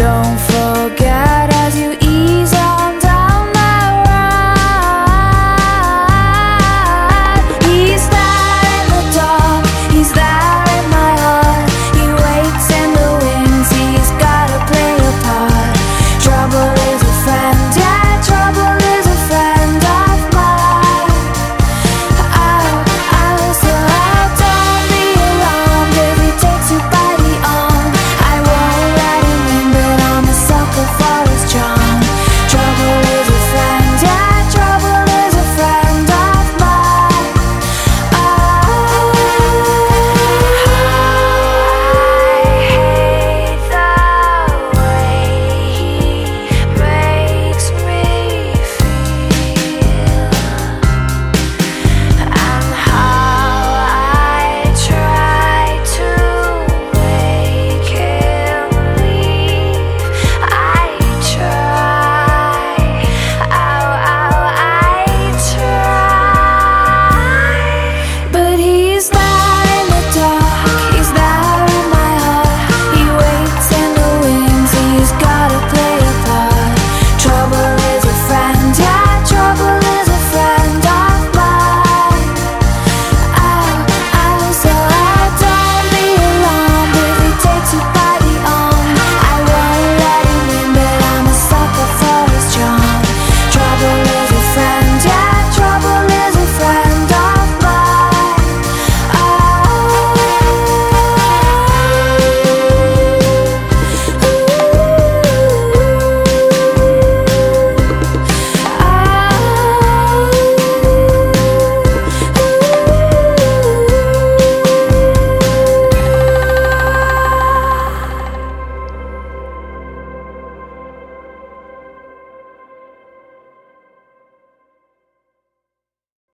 Don't forget.